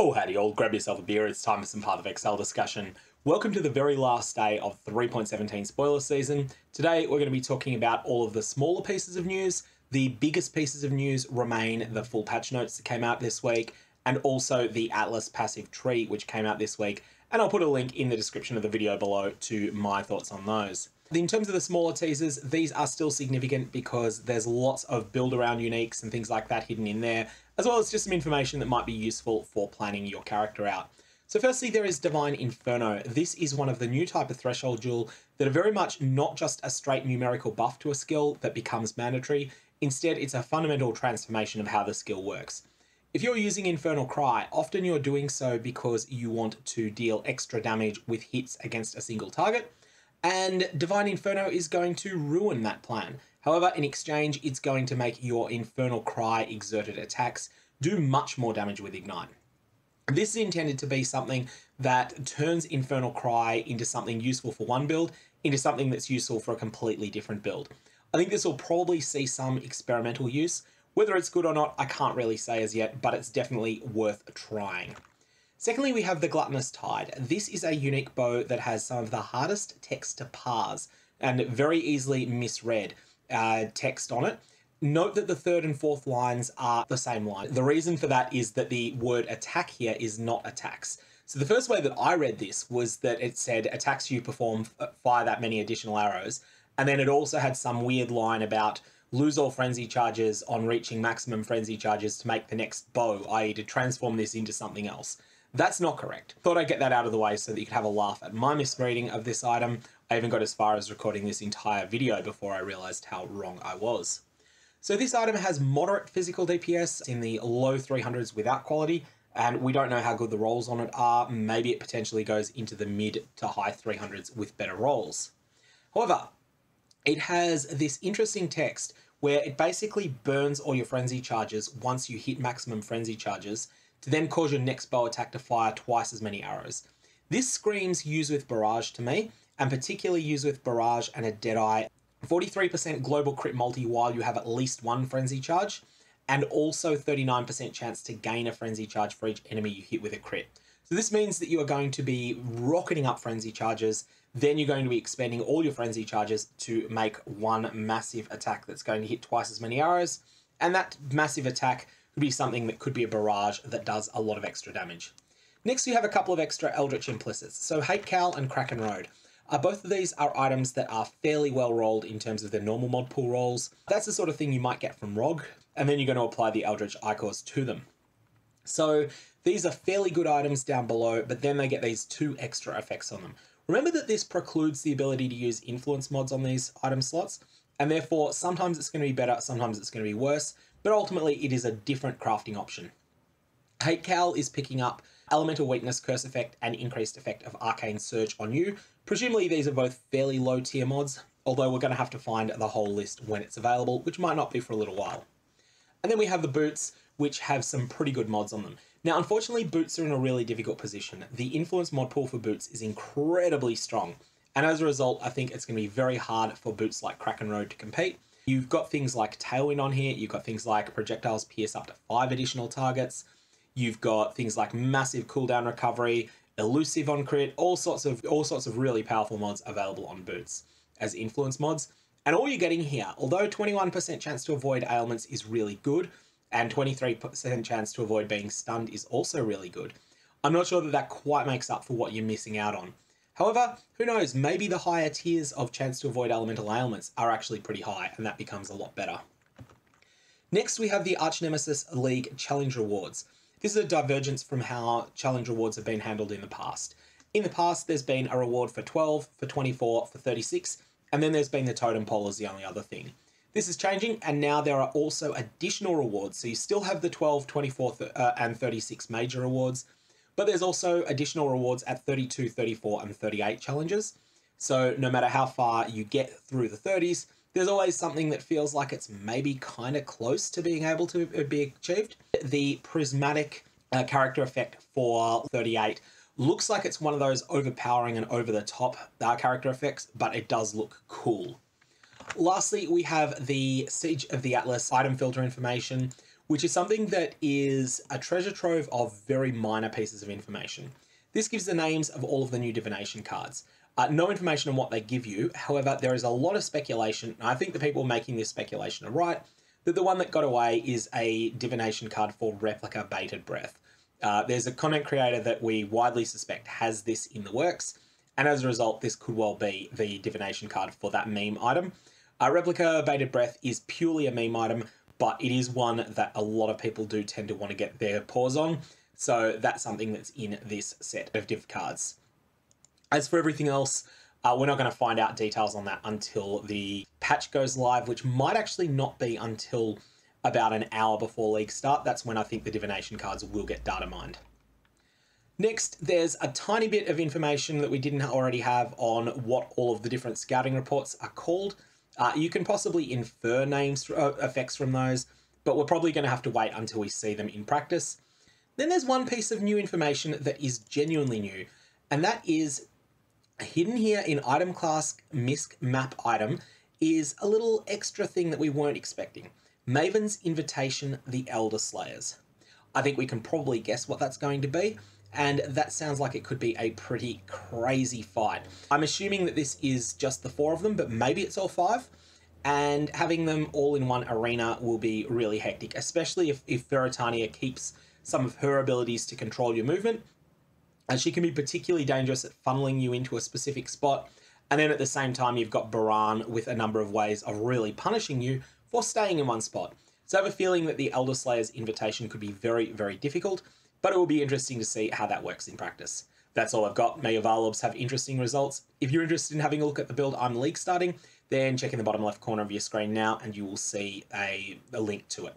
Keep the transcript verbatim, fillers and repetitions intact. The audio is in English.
Oh, howdy all, grab yourself a beer, it's time for some Path of Exile discussion. Welcome to the very last day of three point seventeen spoiler season. Today we're going to be talking about all of the smaller pieces of news. The biggest pieces of news remain the full patch notes that came out this week, and also the Atlas passive tree which came out this week, and I'll put a link in the description of the video below to my thoughts on those. In terms of the smaller teasers, these are still significant because there's lots of build around uniques and things like that hidden in there, as well as just some information that might be useful for planning your character out. So firstly, there is Divine Inferno. This is one of the new type of threshold jewel that are very much not just a straight numerical buff to a skill that becomes mandatory. Instead, it's a fundamental transformation of how the skill works. If you're using Infernal Cry, often you're doing so because you want to deal extra damage with hits against a single target, and Divine Inferno is going to ruin that plan. However, in exchange, it's going to make your Infernal Cry exerted attacks do much more damage with Ignite. This is intended to be something that turns Infernal Cry into something useful for one build, into something that's useful for a completely different build. I think this will probably see some experimental use. Whether it's good or not, I can't really say as yet, but it's definitely worth trying. Secondly, we have the Gluttonous Tide. This is a unique bow that has some of the hardest text to parse and very easily misread uh, text on it. Note that the third and fourth lines are the same line. The reason for that is that the word attack here is not attacks. So the first way that I read this was that it said attacks you perform fire that many additional arrows. And then it also had some weird line about lose all frenzy charges on reaching maximum frenzy charges to make the next bow, that is to transform this into something else. That's not correct. Thought I'd get that out of the way so that you could have a laugh at my misreading of this item. I even got as far as recording this entire video before I realized how wrong I was. So this item has moderate physical D P S in the low three hundreds without quality, and we don't know how good the rolls on it are. Maybe it potentially goes into the mid to high three hundreds with better rolls. However, it has this interesting text where it basically burns all your frenzy charges once you hit maximum frenzy charges to then cause your next bow attack to fire twice as many arrows. This screams use with barrage to me, and particularly use with barrage and a Deadeye. forty-three percent global crit multi while you have at least one frenzy charge, and also thirty-nine percent chance to gain a frenzy charge for each enemy you hit with a crit. So this means that you are going to be rocketing up frenzy charges, then you're going to be expending all your frenzy charges to make one massive attack that's going to hit twice as many arrows, and that massive attack could be something that could be a barrage that does a lot of extra damage. Next we have a couple of extra Eldritch Implicits, so Hate Cal and Kraken Road. Uh, both of these are items that are fairly well rolled in terms of their normal mod pool rolls. That's the sort of thing you might get from R O G, and then you're going to apply the Eldritch Icors to them. So these are fairly good items down below, but then they get these two extra effects on them. Remember that this precludes the ability to use influence mods on these item slots, and therefore sometimes it's going to be better, sometimes it's going to be worse, but ultimately it is a different crafting option. Hate Cal is picking up Elemental Weakness, Curse Effect, and Increased Effect of Arcane Surge on you. Presumably these are both fairly low tier mods, although we're going to have to find the whole list when it's available, which might not be for a little while. And then we have the boots, which have some pretty good mods on them. Now unfortunately boots are in a really difficult position. The influence mod pool for boots is incredibly strong, and as a result I think it's going to be very hard for boots like Kraken Road to compete. You've got things like Tailwind on here, you've got things like projectiles pierce up to five additional targets, you've got things like massive cooldown recovery, Elusive on crit, all sorts of all sorts of really powerful mods available on boots as influence mods. And all you're getting here, although twenty-one percent chance to avoid ailments is really good, and twenty-three percent chance to avoid being stunned is also really good, I'm not sure that that quite makes up for what you're missing out on. However, who knows, maybe the higher tiers of chance to avoid elemental ailments are actually pretty high, and that becomes a lot better. Next we have the Arch Nemesis League Challenge Rewards. This is a divergence from how challenge rewards have been handled in the past. In the past, there's been a reward for twelve, for twenty-four, for thirty-six, and then there's been the totem pole as the only other thing. This is changing, and now there are also additional rewards. So you still have the twelve, twenty-four, uh, and thirty-six major rewards, but there's also additional rewards at thirty-two, thirty-four, and thirty-eight challenges. So no matter how far you get through the thirties, there's always something that feels like it's maybe kind of close to being able to be achieved. The prismatic uh, character effect for thirty-eight looks like it's one of those overpowering and over-the-top uh, character effects, but it does look cool. Lastly, we have the Siege of the Atlas item filter information, which is something that is a treasure trove of very minor pieces of information. This gives the names of all of the new divination cards. Uh, no information on what they give you. However, there is a lot of speculation, and I think the people making this speculation are right, that the one that got away is a divination card for Replica Baited Breath. Uh, there's a content creator that we widely suspect has this in the works, and as a result, this could well be the divination card for that meme item. Uh, Replica Baited Breath is purely a meme item, but it is one that a lot of people do tend to want to get their paws on, so that's something that's in this set of div cards. As for everything else, uh, we're not going to find out details on that until the patch goes live, which might actually not be until about an hour before league start. That's when I think the divination cards will get data mined. Next, there's a tiny bit of information that we didn't already have on what all of the different scouting reports are called. Uh, you can possibly infer names, uh, effects from those, but we're probably going to have to wait until we see them in practice. Then there's one piece of new information that is genuinely new, and that is hidden here in item class misc map item is a little extra thing that we weren't expecting. Maven's Invitation, the Elder Slayers. I think we can probably guess what that's going to be, and that sounds like it could be a pretty crazy fight. I'm assuming that this is just the four of them, but maybe it's all five, and having them all in one arena will be really hectic, especially if, if Veritania keeps some of her abilities to control your movement, and she can be particularly dangerous at funneling you into a specific spot. And then at the same time, you've got Baran with a number of ways of really punishing you for staying in one spot. So I have a feeling that the Elder Slayer's Invitation could be very, very difficult, but it will be interesting to see how that works in practice. That's all I've got. May your Varlobs have interesting results. If you're interested in having a look at the build I'm league starting, then check in the bottom left corner of your screen now and you will see a, a link to it.